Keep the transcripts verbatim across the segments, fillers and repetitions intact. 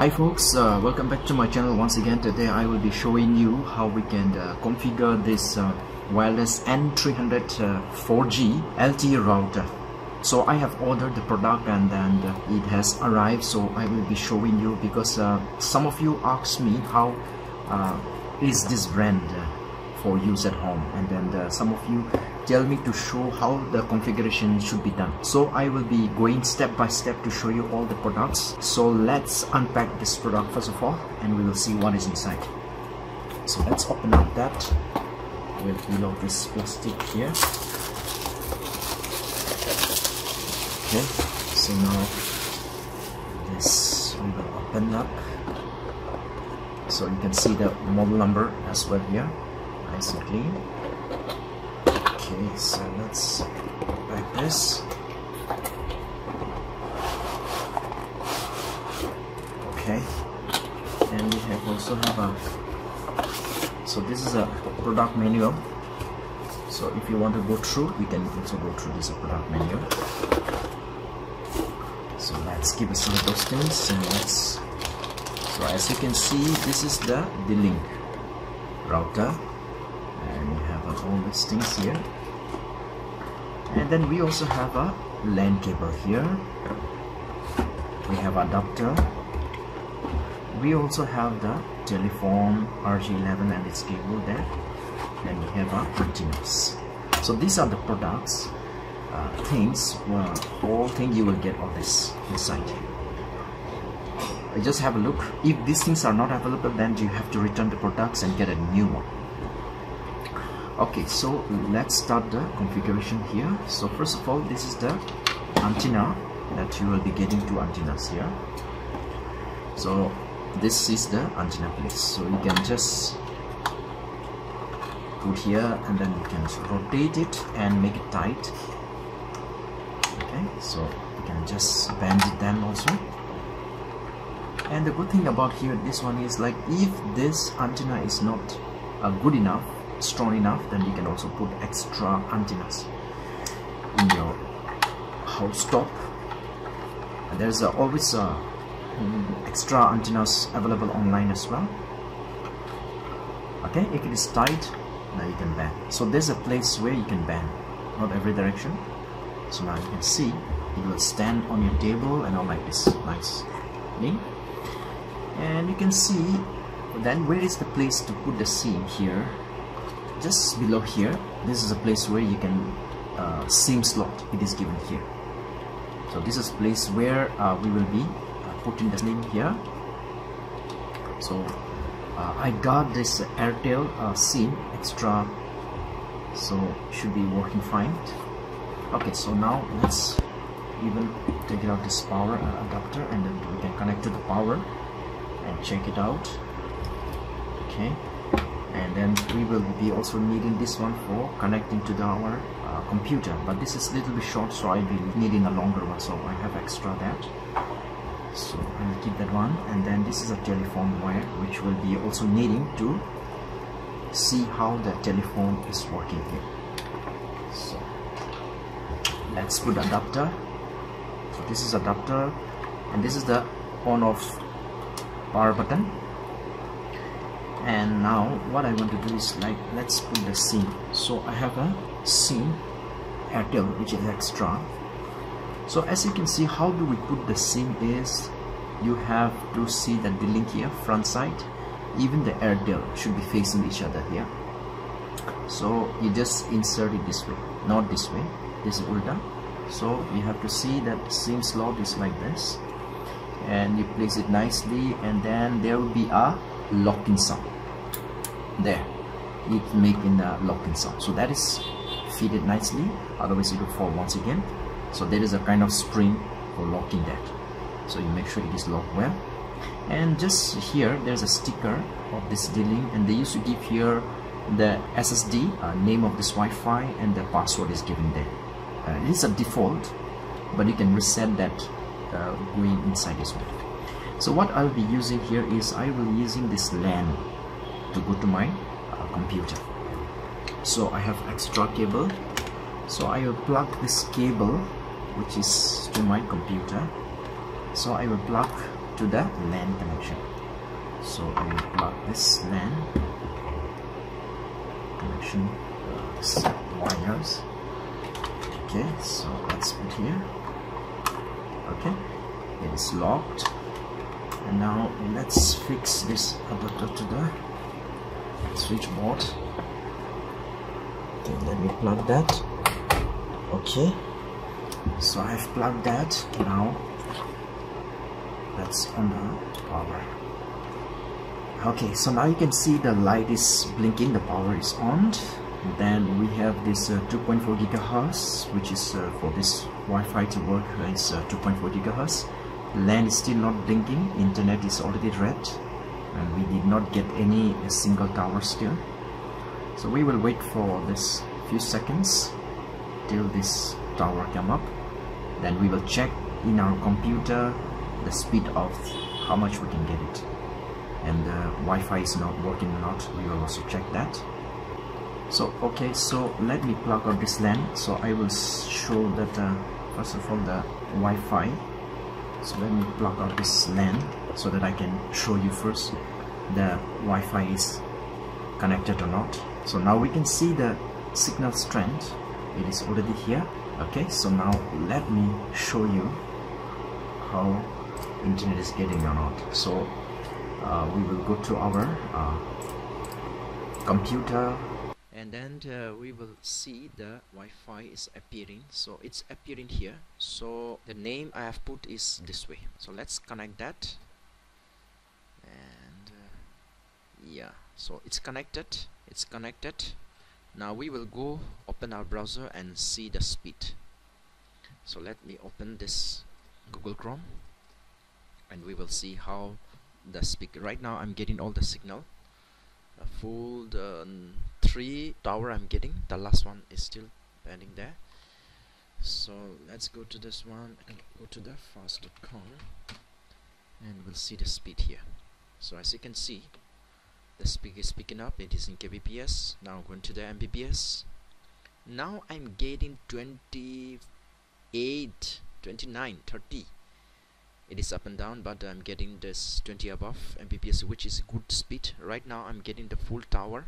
Hi folks, uh, welcome back to my channel once again. Today I will be showing you how we can uh, configure this uh, Wireless N three hundred uh, four G L T E router. So I have ordered the product and then uh, it has arrived, so I will be showing you because uh, some of you asked me how uh, is this brand uh, for use at home, and then uh, some of you tell me to show how the configuration should be done. So I will be going step by step to show you all the products. So let's unpack this product first of all and we will see what is inside. So let's open up that. We'll peel off this plastic here. Okay, so now this we will open up. So you can see the model number as well here, nice and clean. Okay, so let's like this. Okay, and we have also have a, so this is a product manual. So if you want to go through, you can also go through this product manual. So let's keep aside those things and let's. So as you can see, this is the D-Link router, and we have all these things here. And then we also have a LAN cable here. We have adapter. We also have the Teleform R G eleven and its cable there. And we have our antennas. So these are the products, uh, things. Well, all thing you will get all this inside here. I just have a look. If these things are not available, then you have to return the products and get a new one. Okay, so let's start the configuration here. So first of all, this is the antenna that you will be getting, two antennas here. So this is the antenna place. So you can just put here and then you can rotate it and make it tight. Okay, so you can just bend it then also. And the good thing about here, this one is like, if this antenna is not uh, good enough, strong enough, then you can also put extra antennas in your house top. And there's uh, always uh, extra antennas available online as well. Okay, if it is tight, now you can bend. So there's a place where you can bend, not every direction. So now you can see it will stand on your table and all like this, nice, and you can see then where is the place to put the seam here. Just below here, this is a place where you can uh, seam slot. It is given here. So this is place where uh, we will be uh, putting the seam here. So uh, I got this Airtel uh, seam extra, so should be working fine. Okay, so now let's even take out this power adapter and then we can connect to the power and check it out. Okay. And then we will be also needing this one for connecting to the, our uh, computer, but this is a little bit short, so I'll be needing a longer one, so I have extra that, so I'll keep that one. And then this is a telephone wire, which will be also needing to see how the telephone is working here. So let's put adapter. So this is adapter, and this is the on off power button. And now what I want to do is like, let's put the SIM. So I have a SIM Airtel, which is extra. So as you can see, how do we put the SIM is, you have to see that the D-Link here, front side, even the Airtel should be facing each other here. So you just insert it this way, not this way, this is ulta. So you have to see that SIM slot is like this, and you place it nicely, and then there will be a lock-in sound. There, it's making a lock-in sound, so that is fitted nicely, otherwise it will fall once again. So there is a kind of spring for locking that, so you make sure it is locked well. And just here there's a sticker of this D-Link, and they used to give here the S S D, uh, name of this Wi-Fi, and the password is given there. Uh, it is a default, but you can reset that uh, going inside this one. So what I'll be using here is I will using this LAN to go to my uh, computer. So I have extra cable, so I will plug this cable which is to my computer. So I will plug to the LAN connection. So I will plug this LAN connection with this wires. Okay, so let's put here. Okay, it is locked. And now let's fix this adapter to the switchboard. Okay, let me plug that. Okay, so I've plugged that. Now that's on the power. Okay, so now you can see the light is blinking, the power is on. Then we have this uh, two point four gigahertz, which is uh, for this Wi-Fi to work is uh, two point four gigahertz. LAN is still not blinking, internet is already red, and we did not get any uh, single tower still. So we will wait for this few seconds till this tower come up. Then we will check in our computer the speed of how much we can get it, and the uh, Wi-Fi is not working or not. We will also check that. So okay, so let me plug out this LAN. So I will show that uh, first of all the Wi-Fi. So let me plug out this LAN so that I can show you first the Wi-Fi is connected or not. So now we can see the signal strength. It is already here. Okay, so now let me show you how internet is getting or not. So uh, we will go to our uh, computer. And then uh, we will see the Wi-Fi is appearing. So it's appearing here. So the name I have put is this way. So let's connect that. And uh, yeah, so it's connected. It's connected. Now we will go open our browser and see the speed. So let me open this Google Chrome. And we will see how the speed. Right now I'm getting all the signal. A full uh, three tower I'm getting. The last one is still pending there. So let's go to this one and go to the fast dot com, and we'll see the speed here. So as you can see, the speed is picking up. It is in kbps. Now going to the mbps. Now I'm getting twenty-eight, twenty-nine, thirty. It is up and down, but I'm getting this twenty above Mbps, which is good speed. Right now I'm getting the full tower.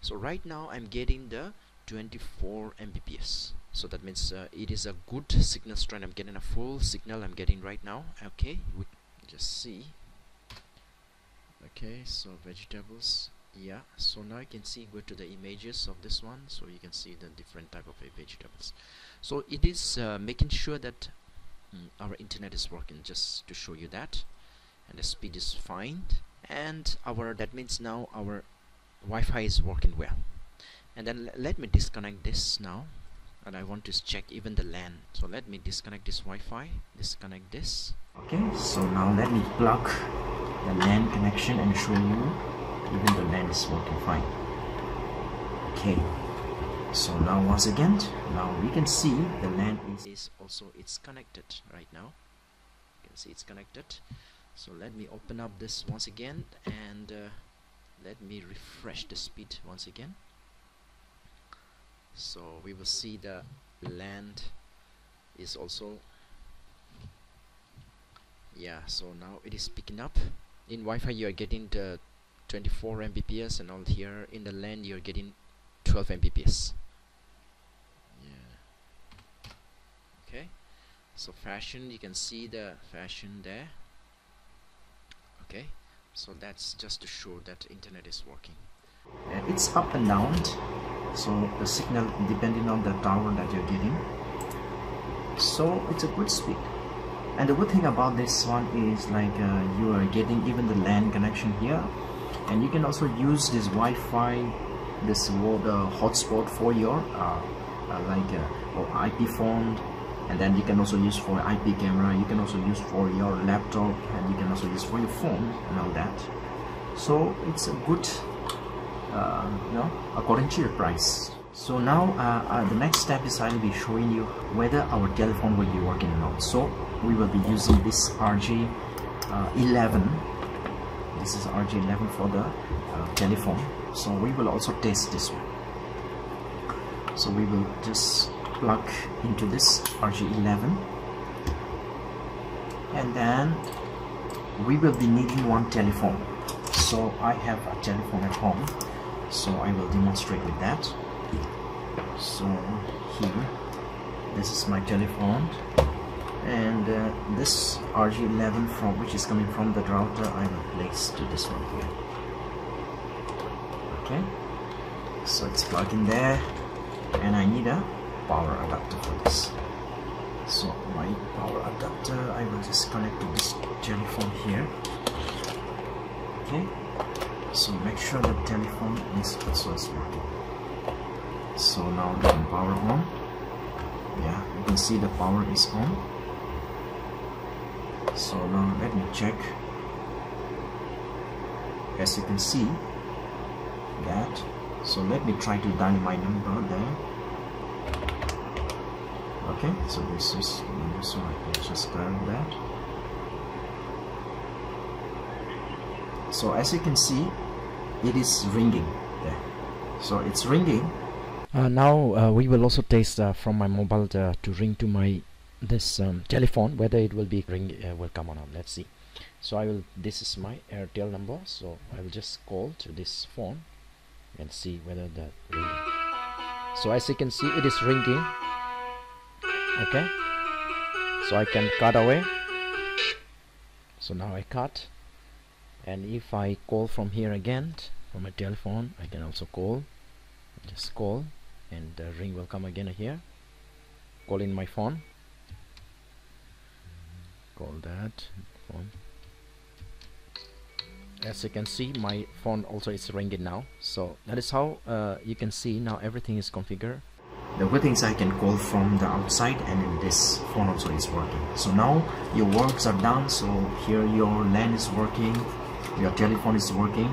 So right now I'm getting the twenty-four Mbps. So that means uh, it is a good signal strength. I'm getting a full signal I'm getting right now. Okay, we just see. Okay, so vegetables. Yeah, so now you can see, go to the images of this one. So you can see the different type of vegetables. So it is uh, making sure that our internet is working, just to show you that. And the speed is fine, and our, that means now our Wi-Fi is working well. And then let me disconnect this now, and I want to check even the LAN. So let me disconnect this Wi-Fi, disconnect this. Okay, so now let me plug the LAN connection and show you even the LAN is working fine. Okay, so now once again, now we can see the LAN is, is also, it's connected right now. You can see it's connected. So let me open up this once again, and uh, let me refresh the speed once again. So we will see the LAN is also, yeah, so now it is picking up. In Wi-Fi you are getting the twenty-four Mbps, and all here in the LAN you are getting twelve Mbps. Okay, so fashion, you can see the fashion there. Okay, so that's just to show that internet is working. Uh, it's up and down, so the signal depending on the tower that you're getting. So it's a good speed. And the good thing about this one is like uh, you are getting even the LAN connection here, and you can also use this Wi-Fi, this water hotspot for your uh, uh, like uh, or I P phone. And then you can also use for I P camera, you can also use for your laptop, and you can also use for your phone and all that. So it's a good, uh, you know, according to your price. So now uh, uh, the next step is I'll be showing you whether our telephone will be working or not. So we will be using this R J eleven. Uh, this is R J eleven for the uh, telephone. So we will also test this one. So we will just plug into this R G eleven, and then we will be needing one telephone. So I have a telephone at home, so I will demonstrate with that. So here, this is my telephone, and uh, this R G eleven from which is coming from the router, I will place to this one here. Okay, so it's plugged in there, and I need a power adapter for this. So my power adapter, I will just connect to this telephone here. Okay, so make sure the telephone is also working. So now the power on. Yeah, you can see the power is on. So now let me check. As you can see that. So let me try to dial my number there. Okay, so this is, so I can just grab that. So as you can see, it is ringing there. So it's ringing. Uh, now uh, we will also test uh, from my mobile uh, to ring to my this um, telephone, whether it will be ring uh, will come or not. Let's see. So I will. This is my Airtel number. So I will just call to this phone and see whether the ringing. So as you can see, it is ringing. Okay. So I can cut away. So now I cut. And if I call from here again from my telephone, I can also call. Just call. And the ring will come again here. Call in my phone. Call that phone. As you can see, my phone also is ringing now. So that is how uh, you can see now everything is configured. The good things, I can call from the outside, and in this phone also is working. So now your works are done. So here your LAN is working, your telephone is working,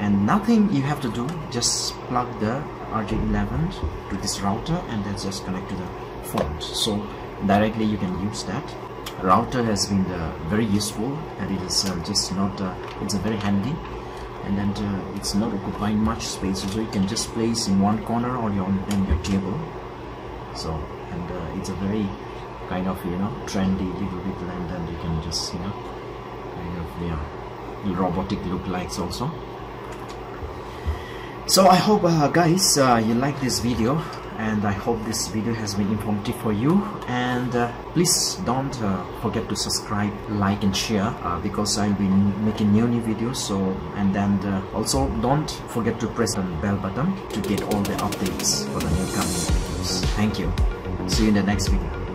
and nothing you have to do. Just plug the R J eleven to this router and then just connect to the phone. So directly you can use that. Router has been uh, very useful, and it is uh, just not uh, it's uh, very handy, and then uh, it's not occupying much space, so you can just place in one corner or your on your table. So and uh, it's a very kind of, you know, trendy little bit, and then you can just, you know, kind of, yeah, robotic look likes also. So I hope uh, guys uh, you like this video, and I hope this video has been informative for you, and uh, please don't uh, forget to subscribe, like and share, uh, because I'll be making new new videos. So and then uh, also don't forget to press the bell button to get all the updates for the new coming videos. Thank you. See you in the next video.